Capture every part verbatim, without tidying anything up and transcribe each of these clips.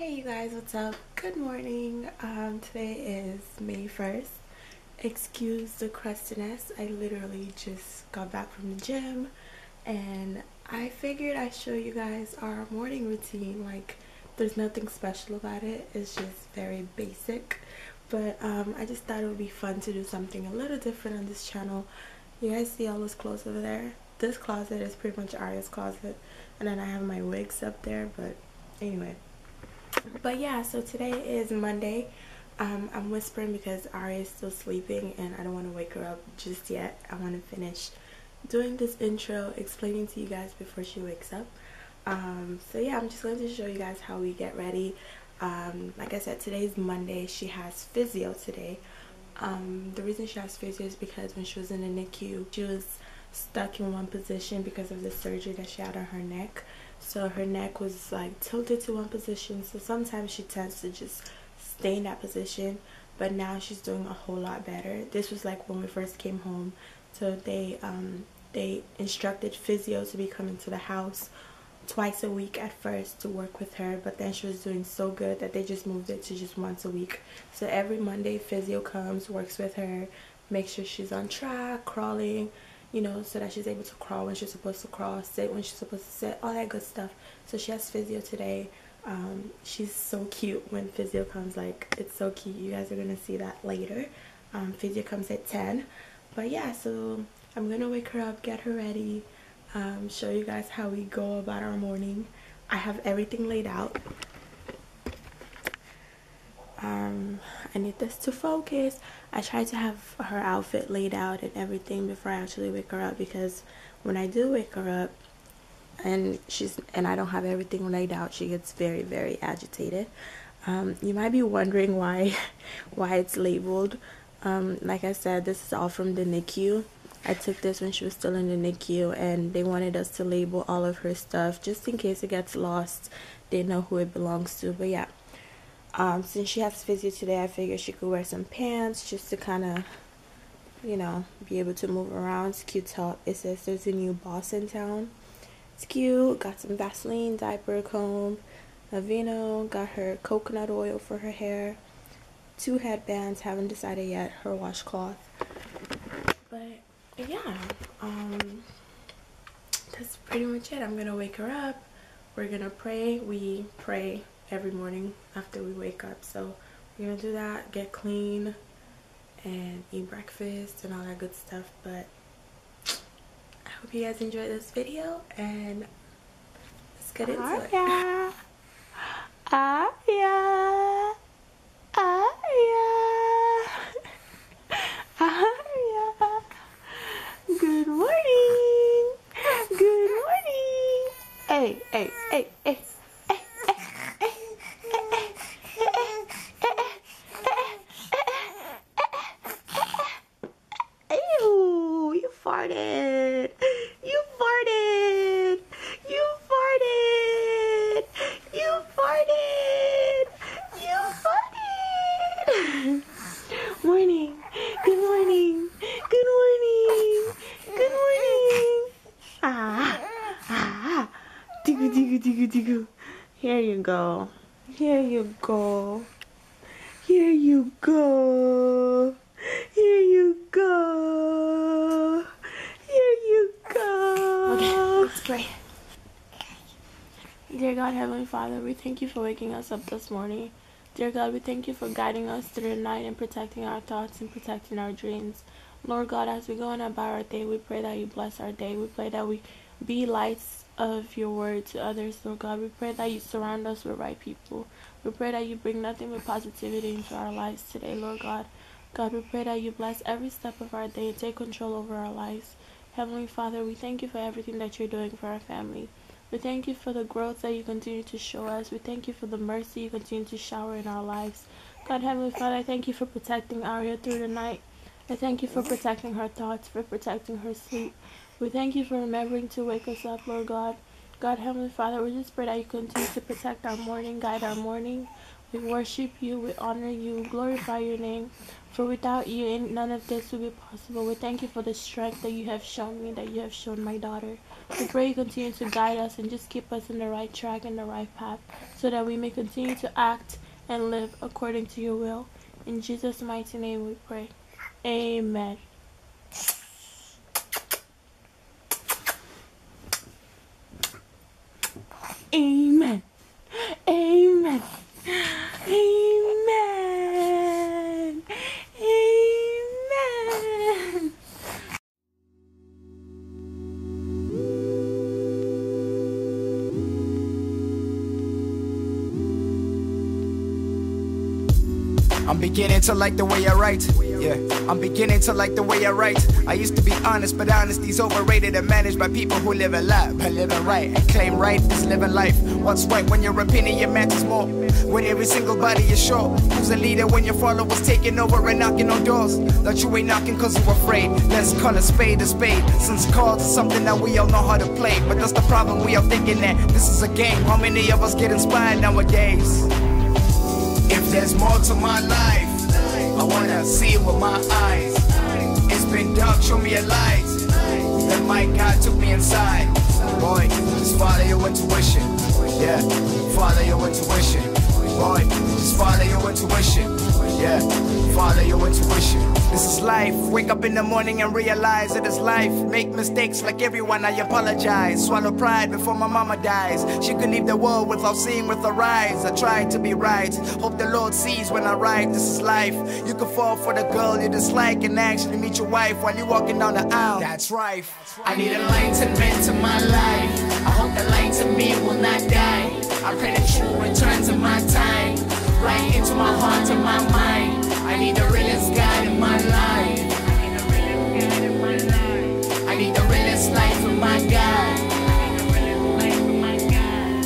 Hey you guys, what's up? Good morning. Um, today is May first. Excuse the crustiness. I literally just got back from the gym and I figured I'd show you guys our morning routine. Like, there's nothing special about it. It's just very basic. But um, I just thought it would be fun to do something a little different on this channel. You guys see all those clothes over there? This closet is pretty much Ariah's closet. And then I have my wigs up there, but anyway. But yeah, so today is Monday. Um, I'm whispering because Ariah is still sleeping and I don't want to wake her up just yet. I want to finish doing this intro, explaining to you guys before she wakes up. Um, so yeah, I'm just going to show you guys how we get ready. Um, like I said, today's Monday. She has physio today. Um, the reason she has physio is because when she was in the N I C U, she was stuck in one position because of the surgery that she had on her neck. So her neck was like tilted to one position, so sometimes she tends to just stay in that position, but now she's doing a whole lot better. This was like when we first came home, so they um they instructed physio to be coming to the house twice a week at first to work with her, but then she was doing so good that they just moved it to just once a week. So every Monday physio comes, works with her, makes sure she's on track, crawling, you know, so that she's able to crawl when she's supposed to crawl, sit when she's supposed to sit, all that good stuff. So she has physio today. Um, she's so cute when physio comes, like, it's so cute. You guys are going to see that later. Um, physio comes at ten. But yeah, so I'm going to wake her up, get her ready, um, show you guys how we go about our morning. I have everything laid out. Um, I need this to focus. I try to have her outfit laid out and everything before I actually wake her up, because when I do wake her up and she's and I don't have everything laid out, she gets very very agitated. Um, you might be wondering why why it's labeled. Um, like I said, this is all from the N I C U. I took this when she was still in the N I C U, and they wanted us to label all of her stuff just in case it gets lost. They know who it belongs to. But yeah. Um, since she has physio today, I figured she could wear some pants just to kind of, you know, be able to move around. It's cute top. It says there's a new boss in town. It's cute. Got some Vaseline, diaper, comb, Aveeno. Got her coconut oil for her hair. Two headbands. Haven't decided yet. Her washcloth. But yeah, um, that's pretty much it. I'm going to wake her up. We're going to pray. We pray every morning after we wake up, so we're gonna do that, get clean and eat breakfast and all that good stuff. But I hope you guys enjoyed this video and let's get into Ariah. it. Ariah. Ariah. Ariah. Good morning. Good morning. Hey, hey, hey, hey. Here you go. Here you go. Here you go. Here you go. Here you go. Okay, let's pray. Dear God, Heavenly Father, we thank you for waking us up this morning. Dear God, we thank you for guiding us through the night and protecting our thoughts and protecting our dreams. Lord God, as we go on about our day, we pray that you bless our day. We pray that we be lights of your word to others, Lord God. We pray that you surround us with right people. We pray that you bring nothing but positivity into our lives today, Lord God. God, we pray that you bless every step of our day and take control over our lives. Heavenly Father, we thank you for everything that you're doing for our family. We thank you for the growth that you continue to show us. We thank you for the mercy you continue to shower in our lives. God, Heavenly Father, I thank you for protecting Ariah through the night. I thank you for protecting her thoughts, for protecting her sleep. We thank you for remembering to wake us up, Lord God. God, Heavenly Father, we just pray that you continue to protect our morning, guide our morning. We worship you, we honor you, we glorify your name. For without you, none of this would be possible. We thank you for the strength that you have shown me, that you have shown my daughter. We pray you continue to guide us and just keep us in the right track and the right path, so that we may continue to act and live according to your will. In Jesus' mighty name we pray. Amen. Amen. Amen. Amen. Amen. I'm beginning to like the way I write. Yeah, I'm beginning to like the way I write. I used to be honest, but honesty's overrated and managed by people who live a lie by living right. And claim right is living life. What's right when your opinion matters more? When every single body is sure. Who's a leader when your followers taking over and knocking on doors that you ain't knocking cause you're afraid? Let's call a spade a spade. Since cards is something that we all know how to play. But that's the problem, we all thinking that this is a game. How many of us get inspired nowadays? If there's more to my life, I wanna see it with my eyes. It's been dark, show me a light. Then my God took me inside. Boy, just follow your intuition. Yeah, follow your intuition. Boy, just follow your intuition. Yeah, follow your intuition. This is life. Wake up in the morning and realize it is life. Make mistakes like everyone, I apologize. Swallow pride before my mama dies. She could leave the world without seeing with her eyes. I tried to be right. Hope the Lord sees when I write. This is life. You can fall for the girl you dislike and actually meet your wife while you're walking down the aisle. That's right. I need enlightenment to my life. I hope the light in me will not die. I pray that you return to my time. Right into my heart and my mind. I need the realest God in my life. I need the realest God in my life. I need the realest life in my God. I need the realest life in my God.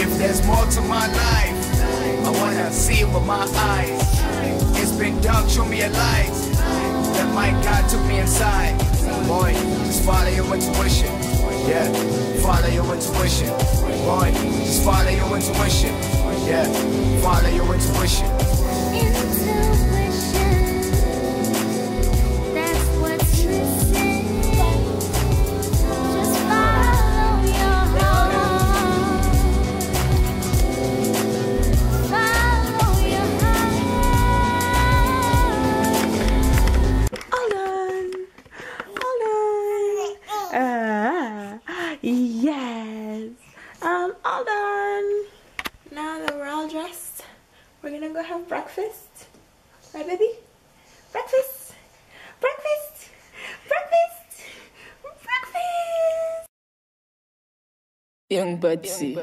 If there's more to my life, I wanna see it with my eyes. It's been dark, show me a light. That my God took me inside. Boy, just follow your intuition. Yeah, follow your intuition. Boy, just follow your intuition. Yeah, follow your intuition. Intuition, that's what's missing. Just follow your heart. Follow your heart. Hold on, hold on. Uh, yes, um, hold on. Now that we're all dressed, we're gonna go have breakfast. Right, baby? Breakfast! Breakfast! Breakfast! Breakfast! Young Budsy. Me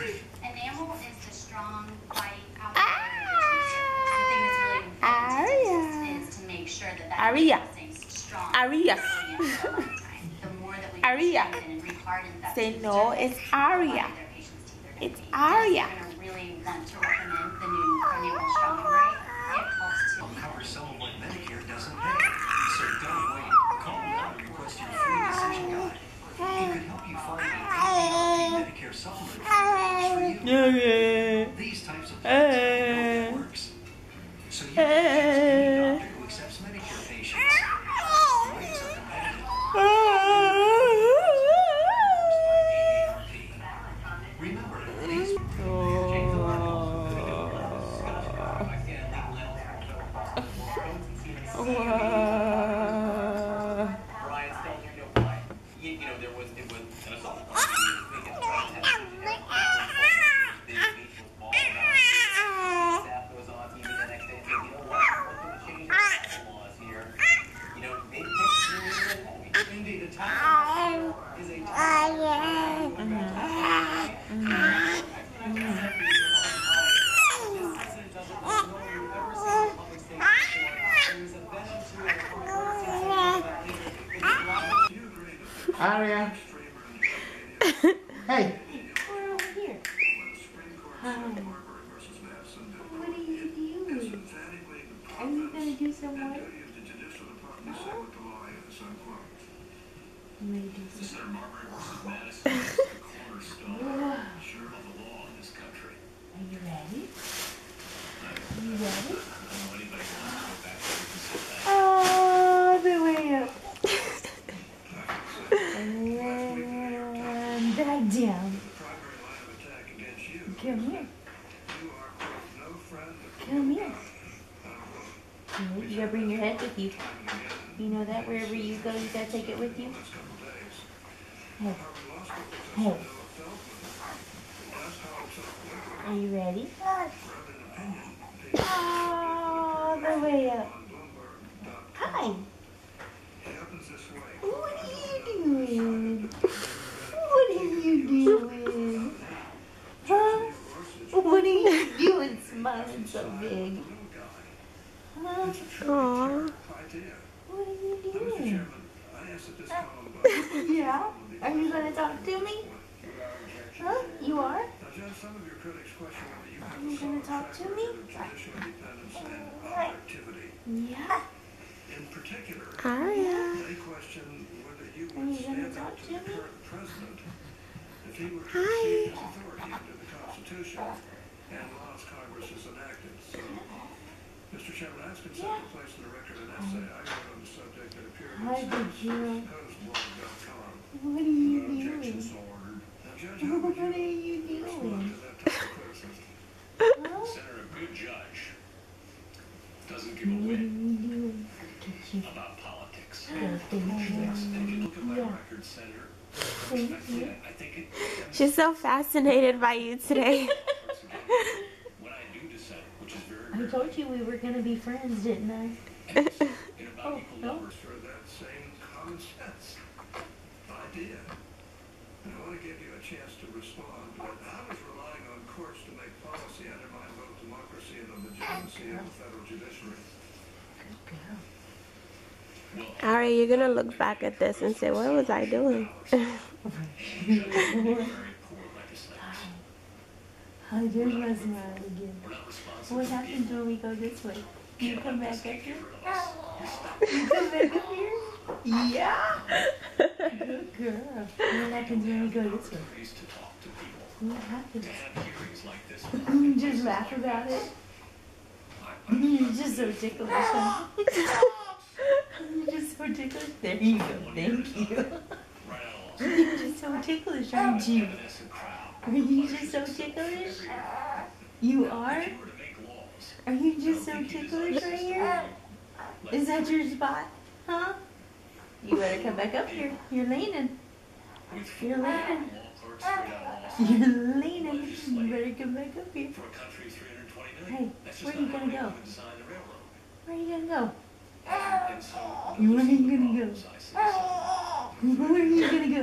three. Enamel is the strong, white, outer layer. Ah. The thing that's really important is to make sure that that stays strong. Ariah. The more that we strengthen and reharden that Say no, it's Ariah. It's Ariah. We're going to really want to recommend the new enamel strong array. It helps to cover someone when Medicare doesn't pay. So don't wait. Call now and request your free decision guide. It could help you find a Medicare supplement that works for you. These types of plans don't know it works. So you can choose any doctor who accepts Medicare patients. The rates are competitive. Remember, these Ariah. Hey. We're over here. Um, what are you doing? Are you going to do some work? Oh. I'm going to do some work. Are you ready? Are you ready? Down. Come here. Come here. You gotta bring your head with you. You know that wherever you go, you gotta take it with you. Hey. Hey. Are you ready? All the way up. Hi. What are you doing? Mine's so big. Huh? Aww. What are you doing? Uh, yeah? Are you going to talk to me? Huh? You are? Are you going to talk to me? Yeah? In particular, they question whether you would stand up to the current president if he were to receive his authority under the Constitution and laws Congress has enacted. So, Mister Chairman, I ask consent to place in the record an essay I wrote on the subject that appeared in Senate Post blog dot com. What are you no doing? Objections ordered. Now, Judge, how would you respond to that type of criticism? Huh? Senator, a good judge doesn't give a whim about politics. If you look at my record, Senator, I think it... She's so fascinated by you today. I told you we were going to be friends, didn't I? Oh, no. For that same common sense idea. And I want to give you a chance to respond, but I was relying on courts to make policy undermine both democracy and the legitimacy of the federal judiciary. Well, Ariah, you're going to look back at this and say, what was I doing? Oh, there was my again. What happens when we go this way? You come back up here? You come back up here? Yeah? Good girl. What happens when we go this way? What happens? You just laugh about it? You're just so ticklish. Huh? You're just so ticklish. There you go. Thank you. You're just so ticklish, aren't you? Are you just so ticklish? You are? Are you just so ticklish right here? Is that your spot? Huh? You better come back up here. You're leaning. You're leaning. You're leaning. You better come back up here. Hey, where are you going to go? Where are you going to go? Where are you going to go? Where are you going to go?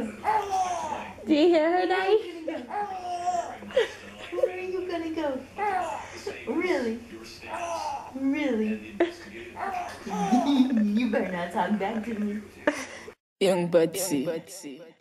Do you hear her, Daddy? Really? Really? You better not talk back to me. Young Budsy.